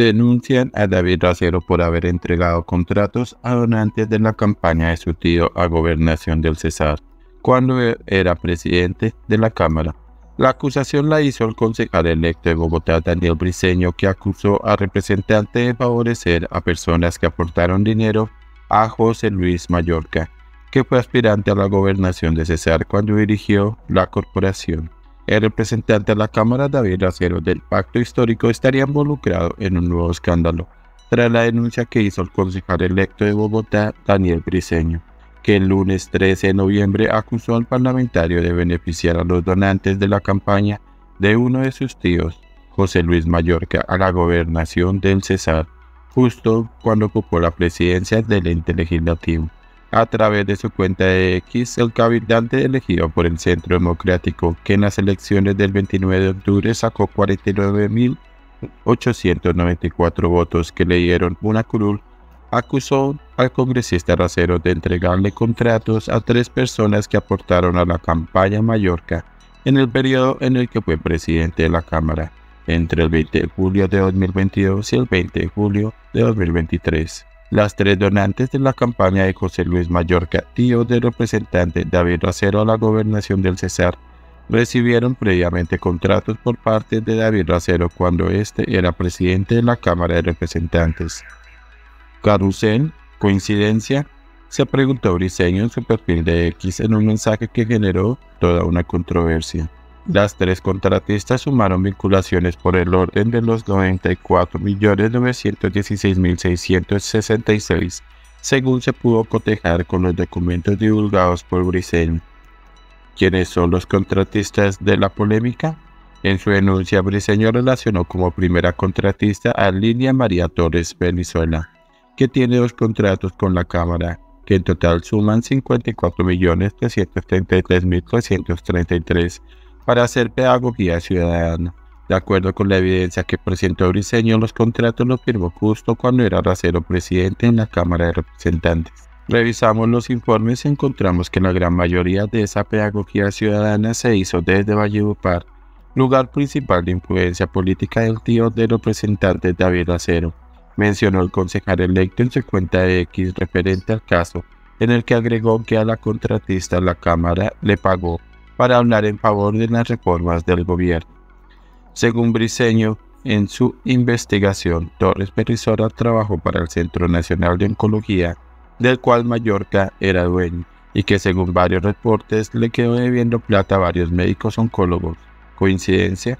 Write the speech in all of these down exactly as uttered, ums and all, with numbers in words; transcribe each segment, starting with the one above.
Denuncian a David Racero por haber entregado contratos a donantes de la campaña de su tío a Gobernación del Cesar, cuando era presidente de la Cámara. La acusación la hizo el concejal electo de Bogotá, Daniel Briceño, que acusó a representantes de favorecer a personas que aportaron dinero a José Luis Mayorca, que fue aspirante a la Gobernación de Cesar cuando dirigió la corporación. El representante de la Cámara, David Racero, del Pacto Histórico, estaría involucrado en un nuevo escándalo, tras la denuncia que hizo el concejal electo de Bogotá, Daniel Briceño, que el lunes trece de noviembre acusó al parlamentario de beneficiar a los donantes de la campaña de uno de sus tíos, José Luis Mayorca, a la Gobernación del Cesar, justo cuando ocupó la presidencia del ente legislativo. A través de su cuenta de X, el cabildante elegido por el Centro Democrático, que en las elecciones del veintinueve de octubre sacó cuarenta y nueve mil ochocientos noventa y cuatro votos que le dieron una curul, acusó al congresista Racero de entregarle contratos a tres personas que aportaron a la campaña Mayorca en el periodo en el que fue presidente de la Cámara, entre el veinte de julio de dos mil veintidós y el veinte de julio de dos mil veintitrés. Las tres donantes de la campaña de José Luis Mayorca, tío del representante David Racero a la Gobernación del Cesar, recibieron previamente contratos por parte de David Racero cuando este era presidente de la Cámara de Representantes. ¿Carrusel? ¿Coincidencia?, se preguntó Briceño en su perfil de X en un mensaje que generó toda una controversia. Las tres contratistas sumaron vinculaciones por el orden de los noventa y cuatro millones novecientos dieciséis mil seiscientos sesenta y seis, según se pudo cotejar con los documentos divulgados por Briceño. ¿Quiénes son los contratistas de la polémica? En su denuncia, Briceño relacionó como primera contratista a Línea María Torres, Venezuela, que tiene dos contratos con la Cámara, que en total suman cincuenta y cuatro millones trescientos treinta y tres mil trescientos treinta y tres para hacer pedagogía ciudadana. De acuerdo con la evidencia que presentó Briceño, los contratos los firmó justo cuando era Racero presidente en la Cámara de Representantes. Revisamos los informes y encontramos que la gran mayoría de esa pedagogía ciudadana se hizo desde Valledupar, lugar principal de influencia política del tío del representante David Racero, mencionó el concejal electo en su cuenta de X referente al caso, en el que agregó que a la contratista la Cámara le pagó para hablar en favor de las reformas del gobierno. Según Briceño, en su investigación, Torres Perizora trabajó para el Centro Nacional de Oncología, del cual Mayorca era dueño, y que según varios reportes le quedó debiendo plata a varios médicos oncólogos. ¿Coincidencia?,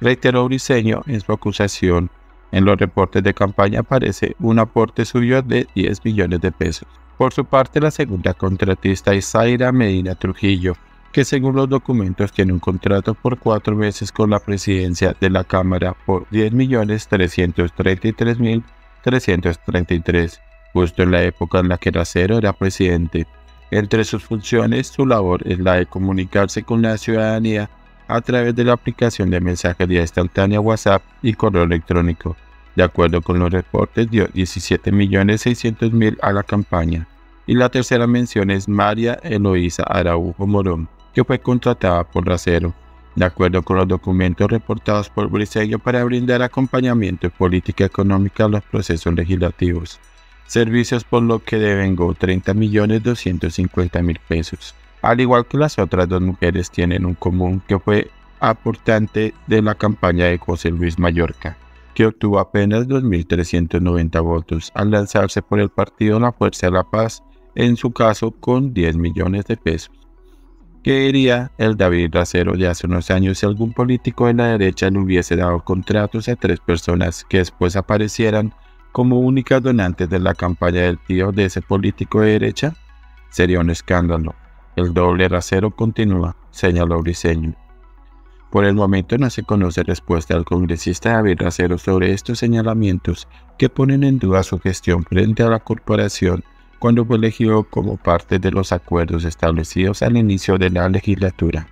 reiteró Briceño en su acusación. En los reportes de campaña aparece un aporte suyo de diez millones de pesos. Por su parte, la segunda contratista, Isaira Medina Trujillo, que según los documentos tiene un contrato por cuatro meses con la presidencia de la Cámara por diez millones trescientos treinta y tres mil trescientos treinta y tres, justo en la época en la que Racero era presidente. Entre sus funciones, su labor es la de comunicarse con la ciudadanía a través de la aplicación de mensajería instantánea WhatsApp y correo electrónico. De acuerdo con los reportes, dio diecisiete millones seiscientos mil a la campaña. Y la tercera mención es María Eloísa Araújo Morón, que fue contratada por Racero, de acuerdo con los documentos reportados por Briceño, para brindar acompañamiento en política económica a los procesos legislativos. Servicios por lo que devengó treinta millones doscientos cincuenta mil pesos. Al igual que las otras dos mujeres, tienen un común que fue aportante de la campaña de José Luis Mayorca, que obtuvo apenas dos mil trescientos noventa votos al lanzarse por el partido La Fuerza de la Paz, en su caso con diez millones de pesos. ¿Qué diría el David Racero de hace unos años si algún político de la derecha le hubiese dado contratos a tres personas que después aparecieran como únicas donantes de la campaña del tío de ese político de derecha? Sería un escándalo. El doble Racero continúa, señaló Briceño. Por el momento no se conoce respuesta al congresista David Racero sobre estos señalamientos que ponen en duda su gestión frente a la corporación cuando fue elegido como parte de los acuerdos establecidos al inicio de la legislatura.